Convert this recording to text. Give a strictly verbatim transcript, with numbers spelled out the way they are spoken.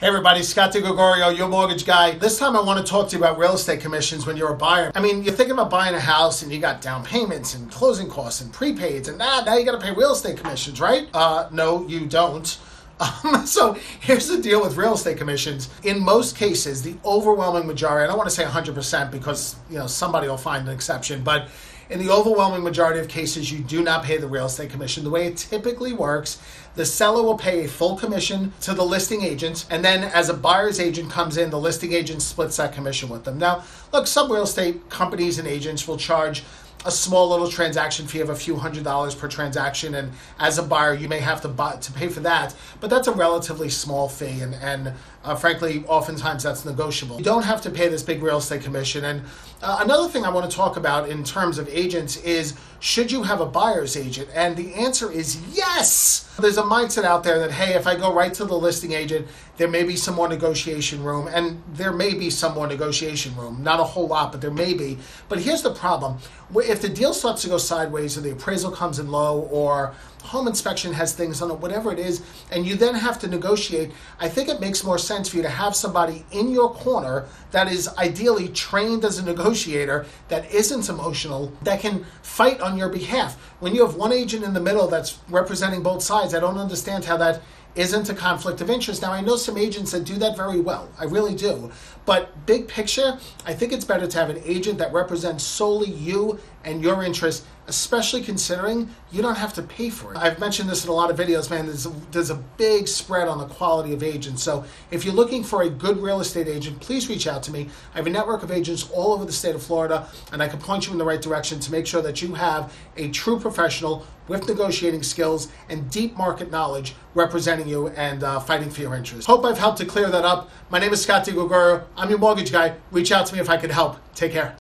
Hey everybody, Scott DiGregorio, your mortgage guy. This time I want to talk to you about real estate commissions when you're a buyer. I mean, you're thinking about buying a house and you got down payments and closing costs and prepaids and ah, now you got to pay real estate commissions, right? Uh, no, you don't. Um, so here's the deal with real estate commissions. In most cases, the overwhelming majority, I don't want to say one hundred percent because, you know, somebody will find an exception, but in the overwhelming majority of cases, you do not pay the real estate commission. The way it typically works, the seller will pay a full commission to the listing agent, and then as a buyer's agent comes in, the listing agent splits that commission with them. Now, look, some real estate companies and agents will charge a small little transaction fee of a few hundred dollars per transaction, and as a buyer, you may have to buy, to pay for that, but that's a relatively small fee, and, and uh, frankly, oftentimes that's negotiable. You don't have to pay this big real estate commission, and uh, another thing I want to talk about in terms of agents is, should you have a buyer's agent? And the answer is yes! There's a mindset out there that, hey, if I go right to the listing agent, there may be some more negotiation room, and there may be some more negotiation room. Not a whole lot, but there may be. But here's the problem. If the deal starts to go sideways, or the appraisal comes in low, or home inspection has things on it, whatever it is, and you then have to negotiate, I think it makes more sense for you to have somebody in your corner that is ideally trained as a negotiator, that isn't emotional, that can fight on your behalf. When you have one agent in the middle that's representing both sides, I don't understand how that isn't a conflict of interest. Now, I know some agents that do that very well. I really do. But big picture, I think it's better to have an agent that represents solely you and your interests, especially considering you don't have to pay for it. I've mentioned this in a lot of videos, man. There's a, there's a big spread on the quality of agents. So if you're looking for a good real estate agent, please reach out to me. I have a network of agents all over the state of Florida, and I can point you in the right direction to make sure that you have a true professional with negotiating skills and deep market knowledge representing you and uh, fighting for your interests. Hope I've helped to clear that up. My name is Scott DiGregorio. I'm your mortgage guy. Reach out to me if I could help. Take care.